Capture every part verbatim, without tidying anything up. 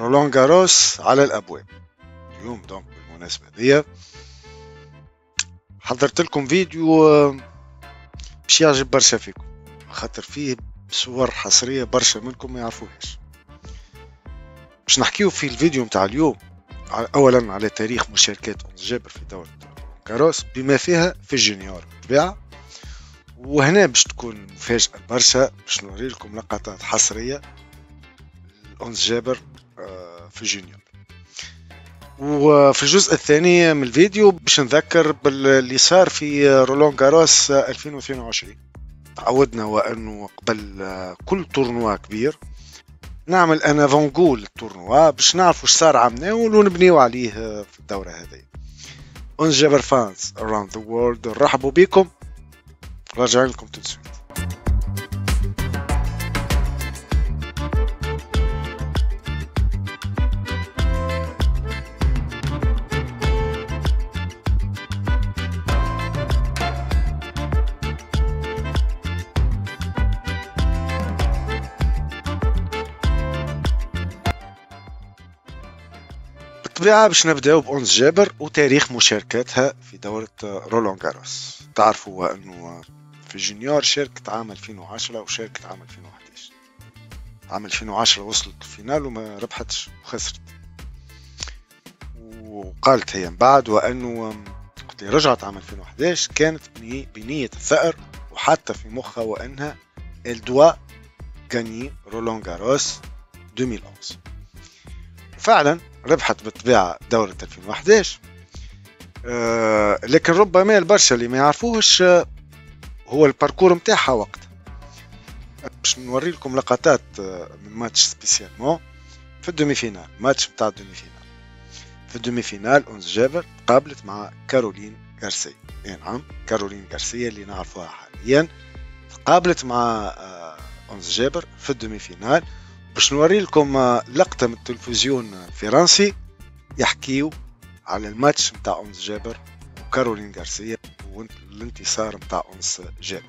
رولان جاروس على الابواب اليوم. دونك بالمناسبه دي حضرت لكم فيديو باش يعجب برشا فيكم، خاطر فيه صور حصريه برشا منكم ما يعرفوهاش. باش نحكيو في الفيديو نتاع اليوم اولا على تاريخ مشاركة أونز جابر في دورة كاروس بما فيها في الجونيور بالطبيعه، وهنا باش تكون مفاجأة برشا باش نوريلكم لقطات حصريه أونز جابر في الجونيور. وفي الجزء الثاني من الفيديو باش نذكر باللي صار في رولان جاروس ألفين واثنين وعشرين. تعودنا وانه قبل كل تورنوا كبير نعمل انا فونغول التورنوا باش نعرفوا واش صار عملناه ونبنيو عليه في الدوره هذه. أونز جابر فانز around the world رحبوا بكم، راجع لكم تونسيت. بالطبيعة باش نبداو بأونز جابر وتاريخ مشاركاتها في دورة رولان جاروس. تعرفوا انه في الجونيور شاركت عام ألفين وعشرة وشاركت عام ألفين وأحد عشر. عام ألفين وعشرة وصلت الفينال وما ربحتش وخسرت، وقالت هي من بعد وانه قلت لي رجعت عام ألفين وأحد عشر كانت بنية الثأر وحتى في مخها وانها الدوا غاني رولان جاروس ألفين وأحد عشر. فعلا ربحت بالطبيعة دورة ألفين وأحد عشر، أه لكن ربما البرشا اللي ما يعرفوهش أه هو الباركور متاعها وقتها. باش نوري لكم لقطات أه من ماتش سبيسيالمون في الدومي فينال، ماتش متاع الدومي فينال. في الدومي فينال أونز جابر تقابلت مع كارولين غارسيا. اي نعم، كارولين غارسيا اللي نعرفوها حاليا تقابلت مع أه أونز جابر في الدومي فينال. باش نوري لكم لقطة من التلفزيون الفرنسي يحكيو على الماتش متاع أونز جابر وكارولين غارسيا والانتصار متاع أونز جابر.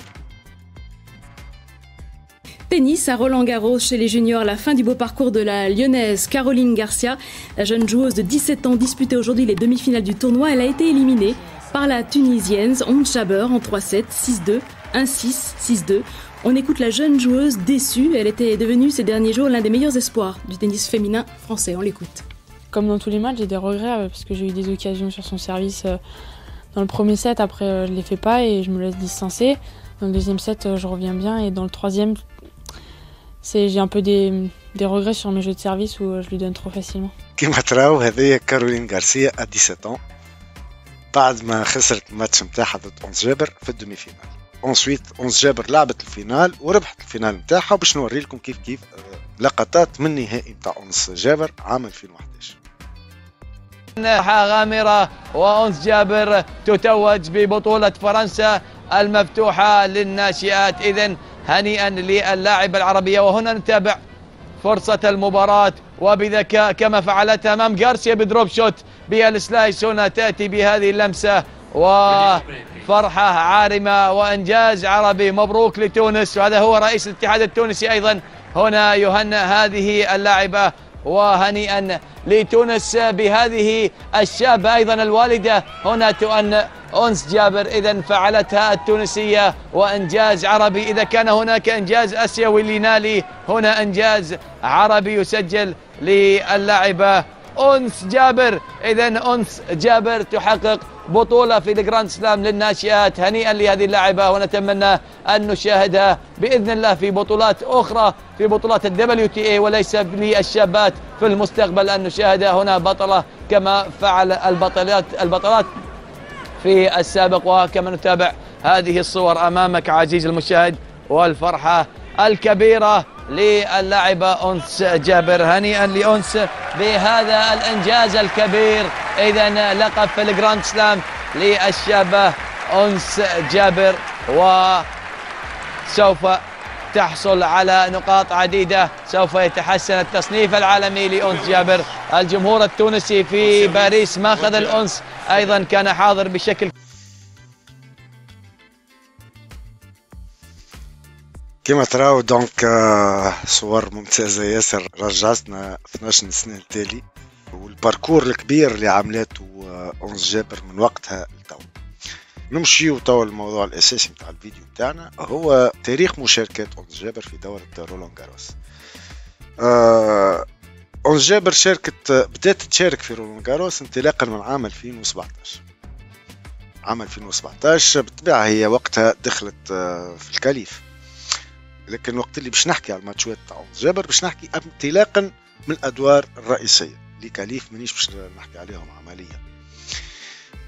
Tennis à Roland-Garros chez les juniors, la fin du beau parcours de la lyonnaise Caroline Garcia. La jeune joueuse de dix-sept ans disputait aujourd'hui les demi-finales du tournoi. Elle a été éliminée par la tunisienne Ons Jabeur en trois sets, six deux, un six, six deux. On écoute la jeune joueuse déçue. Elle était devenue ces derniers jours l'un des meilleurs espoirs du tennis féminin français. On l'écoute. Comme dans tous les matchs, j'ai des regrets parce que j'ai eu des occasions sur son service dans le premier set. Après, je ne les fais pas et je me laisse distancer. Dans le deuxième set, je reviens bien. Et dans le troisième, j'ai un peu des, des regrets sur mes jeux de service où je lui donne trop facilement. Kimatrao, هذه Caroline Garcia à dix-sept ans. بعد ما خسرت الماتش نتاعها ضد أونز جابر في الدومي فينال. انسويت أونز جابر لعبت الفينال وربحت الفينال نتاعها، وباش نوري لكم كيف كيف لقطات من النهائي نتاع أونز جابر عام ألفين وأحد عشر. منحة غامرة وأونز جابر تتوج ببطولة فرنسا المفتوحة للناشئات. إذن هنيئا للاعبة العربية، وهنا نتابع فرصة المباراة وبذكاء كما فعلتها أمام غارسيا بدروب شوت بالسلايس. هنا تأتي بهذه اللمسة وفرحة عارمة وإنجاز عربي. مبروك لتونس، وهذا هو رئيس الاتحاد التونسي أيضا هنا يهنئ هذه اللاعبة، وهنيئا لتونس بهذه الشابة أيضا الوالدة هنا تؤن أونز جابر. إذا فعلتها التونسية وإنجاز عربي. إذا كان هناك إنجاز آسيوي لنالي، هنا إنجاز عربي يسجل للاعبة أونز جابر. إذا أونز جابر تحقق بطولة في الجراند سلام للناشئات. هنيئا لهذه اللاعبة، ونتمنى أن نشاهدها بإذن الله في بطولات أخرى، في بطولات الدبليو تي اي وليس للشابات في المستقبل، أن نشاهدها هنا بطلة كما فعل البطلات البطلات في السابق. وكما نتابع هذه الصور أمامك عزيزي المشاهد والفرحة الكبيرة للاعبة أونز جابر. هنيئا لأونس بهذا الإنجاز الكبير. إذا لقب في الجراند سلام للشابة أونز جابر، وسوف تحصل على نقاط عديدة. سوف يتحسن التصنيف العالمي لأونز جابر. الجمهور التونسي في باريس ماخذ الأونس أيضا كان حاضر بشكل كما تراو دونك صور ممتازة ياسر رجعتنا اثناعش سنة التالي والباركور الكبير اللي عملته أونز جابر من وقتها لتوا. نمشيو توا الموضوع الأساسي متاع الفيديو بتاعنا هو تاريخ مشاركة أونز جابر في دورة رولان غاروس. أونز جابر شاركت بدات تشارك في رولان غاروس انطلاقا من عام ألفين وسبعطاش. عام ألفين وسبعطاش بالطبيعة هي وقتها دخلت في الكاليف، لكن وقت اللي باش نحكي على الماتشات تاع أونز جابر باش نحكي انطلاقا من الادوار الرئيسيه اللي كاليف مانيش باش نحكي عليهم عمليا.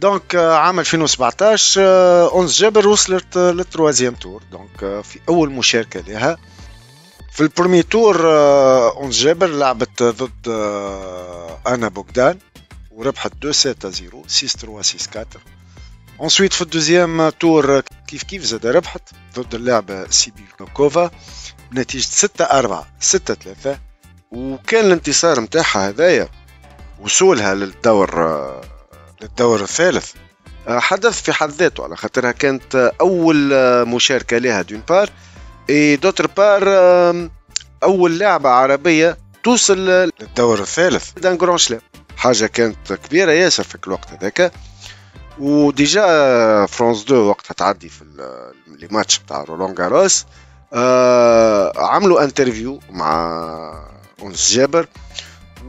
دونك عام ألفين وسبعطاش أونز جابر وصلت للتروازيام تور، دونك في اول مشاركه لها في البرومي تور أونز جابر لعبت ضد انا بوغدان وربحت اثنين ستة صفر ستة ثلاثة ستة أربعة. انسويت في الدوزيام تور كيف كيف زاد ربحت ضد اللاعبة سيبولكوفا بنتيجة ستة أربعة ستة ثلاثة، وكان الانتصار متاعها هذايا وصولها للدور للدور الثالث حدث في حد ذاته، على خاطرها كانت أول مشاركة لها دون بار اي دوتر بار، أول لاعبة عربية توصل للدور الثالث دان غران شلام، حاجة كانت كبيرة ياسر في الوقت هذاك. وديجا فرانس اثنين وقتها تعدي في لي ماتش تاع رولان غاروس عملوا انترفيو مع أونز جابر،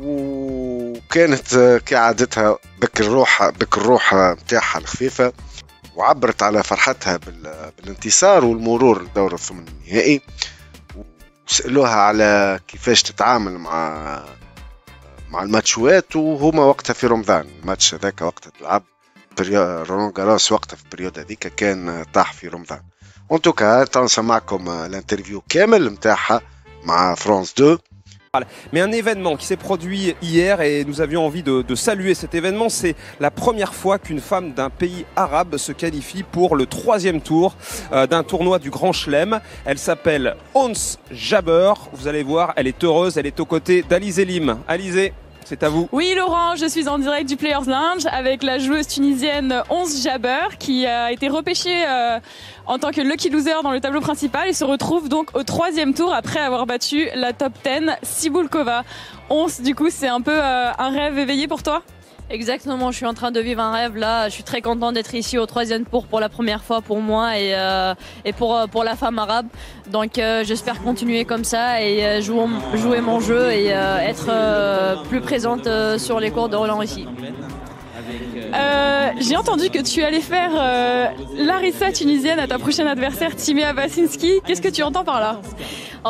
وكانت كعادتها بكر روحها بكر روحها نتاعها الخفيفه وعبرت على فرحتها بالانتصار والمرور للدور الثمن النهائي، وسالوها على كيفاش تتعامل مع مع الماتشوات وهما وقتها في رمضان. الماتش هذاك وقتها تلعب رولان غاروس وقتها في البريود هذيك كان طاح في رمضان. انتوكا تنسى معكم الانترفيو كامل نتاعها مع فرانس اثنين. Mais un événement qui s'est produit hier et nous avions envie de, de saluer cet événement. C'est la première fois qu'une femme d'un pays arabe se qualifie pour le troisième tour euh, d'un tournoi du Grand Chelem. Elle s'appelle Ons Jabeur. Vous allez voir, elle est heureuse, elle est aux côtés d'Alizé Lim. Alizé, c'est à vous. Oui Laurent, je suis en direct du Players Lounge avec la joueuse tunisienne Ons Jabeur qui a été repêchée euh, en tant que lucky loser dans le tableau principal et se retrouve donc au troisième tour après avoir battu la top dix Sibulkova. Ons, du coup c'est un peu euh, un rêve éveillé pour toi? Exactement, je suis en train de vivre un rêve là, je suis très content d'être ici au troisième tour pour la première fois pour moi et, euh, et pour, pour la femme arabe, donc euh, j'espère continuer comme ça et euh, jouer, jouer mon jeu et euh, être euh, plus présente euh, sur les cours de Roland ici. Euh, J'ai entendu que tu allais faire euh, Larissa tunisienne à ta prochaine adversaire Timea Bacsinszky, qu'est-ce que tu entends par là?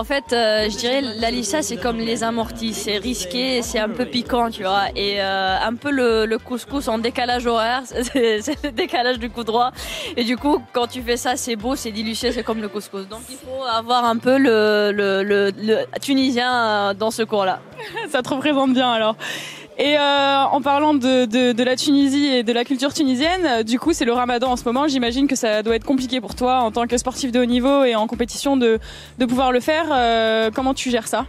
En fait, euh, je dirais l'Alissa, c'est comme les amortis, c'est risqué, c'est un peu piquant, tu vois, et euh, un peu le, le couscous en décalage horaire, c'est le décalage du coup droit, et du coup, quand tu fais ça, c'est beau, c'est dilué, c'est comme le couscous. Donc, il faut avoir un peu le, le, le, le Tunisien dans ce cours-là. Ça te représente bien, alors. Et euh, en parlant de, de, de la Tunisie et de la culture tunisienne, du coup c'est le Ramadan en ce moment, j'imagine que ça doit être compliqué pour toi en tant que sportif de haut niveau et en compétition de, de pouvoir le faire, euh, comment tu gères ça ?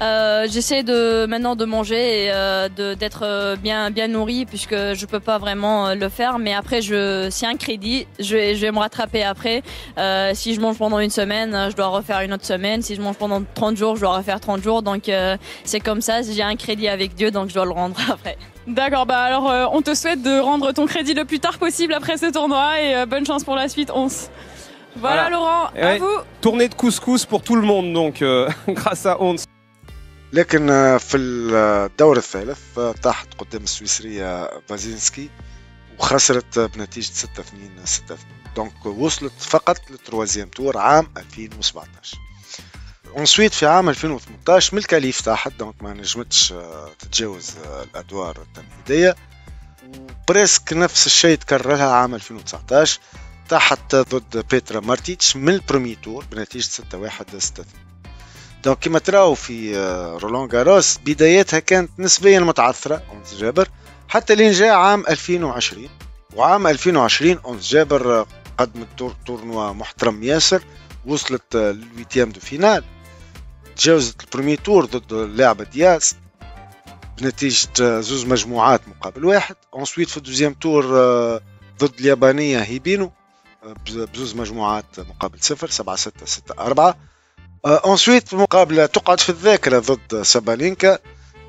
Euh, j'essaie de maintenant de manger et euh, d'être euh, bien bien nourrie puisque je peux pas vraiment euh, le faire, mais après je c'est un crédit, je vais, je vais me rattraper après. Euh, si je mange pendant une semaine, je dois refaire une autre semaine. Si je mange pendant trente jours, je dois refaire trente jours. Donc euh, c'est comme ça, j'ai un crédit avec Dieu, donc je dois le rendre après. D'accord, bah alors euh, on te souhaite de rendre ton crédit le plus tard possible après ce tournoi et euh, bonne chance pour la suite, Ons. Voilà, voilà. Laurent, et à ouais, vous. Tournée de couscous pour tout le monde donc euh, grâce à Ons. لكن في الدور الثالث طاحت قدام السويسرية بازينسكي وخسرت بنتيجة ستة اثنين ستة اثنين، دونك وصلت فقط للتروازيام تور عام ألفين وسبعطاش. انسويت في عام ألفين وثمنطاش من الكاليف طاحت، دونك ما نجمتش تتجاوز الأدوار التمهيدية، وبريسك نفس الشيء تكررها عام ألفين وتسعطاش، طاحت ضد بيترا مارتيتش من البرومي تور بنتيجة ستة واحد ستة اثنين. دونك كما تراو في رولان غاروس بداياتها كانت نسبيا متعثرة أونز جابر حتى لين جاء عام ألفين وعشرين، وعام ألفين وعشرين أونز جابر قدمت تور تورنوا محترم ياسر، وصلت للويتيام دو فينال، تجاوزت البرومي تور ضد اللاعبة دياس بنتيجة زوز مجموعات مقابل واحد، انسويت في الدوزيام تور ضد اليابانية هيبينو بزوز مجموعات مقابل صفر سبعة ستة ستة أربعة، انسويت مقابله تقعد في الذاكره ضد سابالينكا،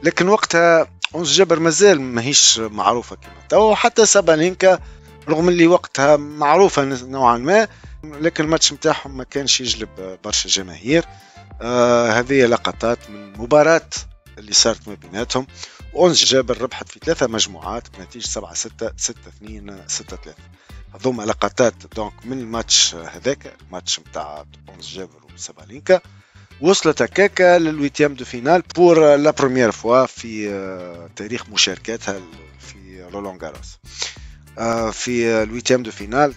لكن وقتها أونس جابر مازال ماهيش معروفه كما تو، حتى سابالينكا رغم اللي وقتها معروفه نوعا ما، لكن الماتش نتاعهم ما كانش يجلب برشا جماهير. آه هذه لقطات من مباراه اللي صارت ما بيناتهم. أونس جابر ربحت في ثلاثه مجموعات بنتيجه سبعة ستة ستة اثنين ستة ثلاثة. هذوما لقطات دونك من الماتش هذاك، الماتش نتاع أونس جابر وسابالينكا. وصلت هكاكا للويتيام دو فينال بور لا بروميير فوا في تاريخ مشاركاتها في رولان غاروس. في الويتيام دو فينال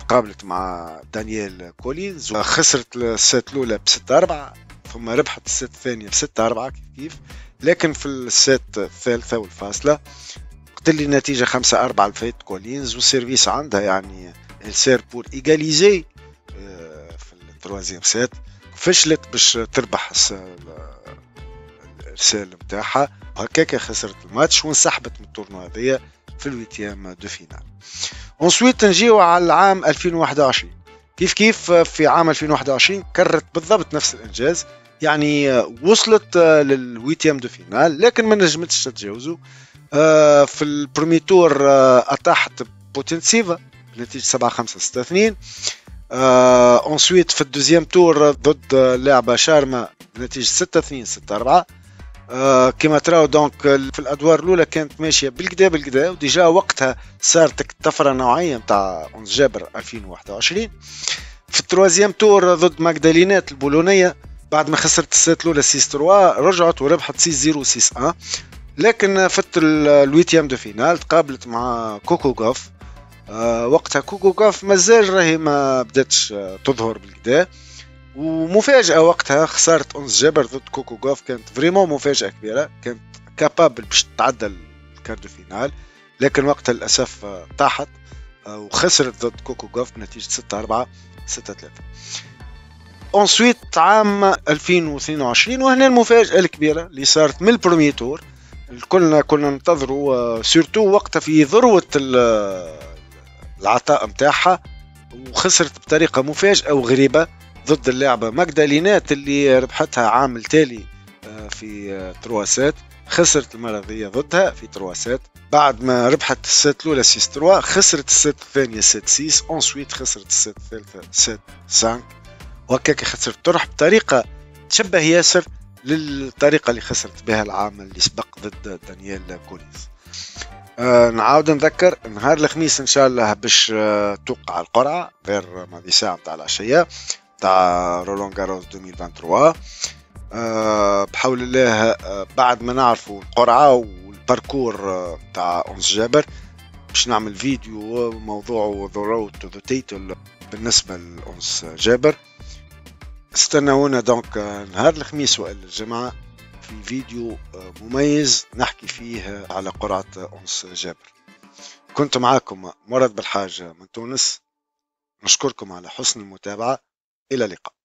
تقابلت مع دانييل كولينز، خسرت السات الاولى بستة أربعة، ثم ربحت السات الثانيه بستة أربعة كيف كيف، لكن في السات الثالثه والفاصله قتل لي النتيجه خمسة أربعة لفايت كولينز، والسيرفيس عندها يعني السير بور ايغاليزي في التروازيام سات، فشلت باش تربح الرسالة نتاعها، هكاك خسرت الماتش وانسحبت من التورنوا هذايا في الويتيام دو فينال. انسويت نجيو على العام ألفين وواحد وعشرين، كيف كيف في عام ألفين وواحد وعشرين كررت بالضبط نفس الانجاز، يعني وصلت للويتيام دو فينال لكن ما نجمتش تتجاوزه. في البرومي تور اطاحت بوتنسيفا بنتيجة سبعة خمسة ستة اثنين. آه، انسويت في الدوزيام تور ضد اللاعبه شارما بنتيجه ستة اثنين ستة أربعة. آه، كما تراو دونك في الادوار الاولى كانت ماشيه بالكدا بالكدا، وديجا وقتها صارت طفره نوعيه نتاع أونس جابر ألفين وواحد وعشرين. في التروازيام تور ضد ماغدا لينات البولونيه، بعد ما خسرت السات الاولى ستة ثلاثة رجعت وربحت ستة صفر ستة واحد، لكن في الويتيام دو فينال تقابلت مع كوكو غوف. أه وقتها كوكو غوف مازال راهي ما بداتش أه تظهر بالكدا، ومفاجأة وقتها خسارة أونس جابر ضد كوكو غوف كانت فريمون مفاجأة كبيرة، كانت كابابل باش تتعدى الكاردو فينال، لكن وقتها للأسف أه طاحت أه وخسرت ضد كوكو غوف بنتيجة ستة أربعة ستة ثلاثة. أونسويت عام ألفين واثنين وعشرين، وهنا المفاجأة الكبيرة اللي صارت من البرومي تور، الكلنا كنا ننتظروا أه سيرتو وقتها في ذروة العطاء متاعها، وخسرت بطريقه مفاجئه وغريبه ضد اللاعبه ماغدا لينات اللي ربحتها عام التالي في ترواسات، خسرت المره ذي ضدها في ترواسات، بعد ما ربحت السات الاولى ستة ثلاثة خسرت السات الثانيه ستة ستة، انسويت خسرت السات الثالثه ستة خمسة، وهكاك خسرت تربح بطريقه تشبه ياسر للطريقه اللي خسرت بها العام اللي سبق ضد دانييل كولينز. أه نعاود نذكر نهار الخميس ان شاء الله باش أه توقع القرعه غير ماضي ساعه تاع العشيه تاع رولان غاروس ألفين وثلاثة وعشرين. أه بحول الله أه بعد ما نعرفوا القرعه والباركور تاع أه أونس جابر باش نعمل فيديو موضوعه ذا رود تو ذا تايتل بالنسبه لأونس جابر. استناونا دونك نهار الخميس والا الجمعه في فيديو مميز نحكي فيه على قرعة أونس جابر. كنت معاكم مراد بالحاجة من تونس، نشكركم على حسن المتابعة، إلى اللقاء.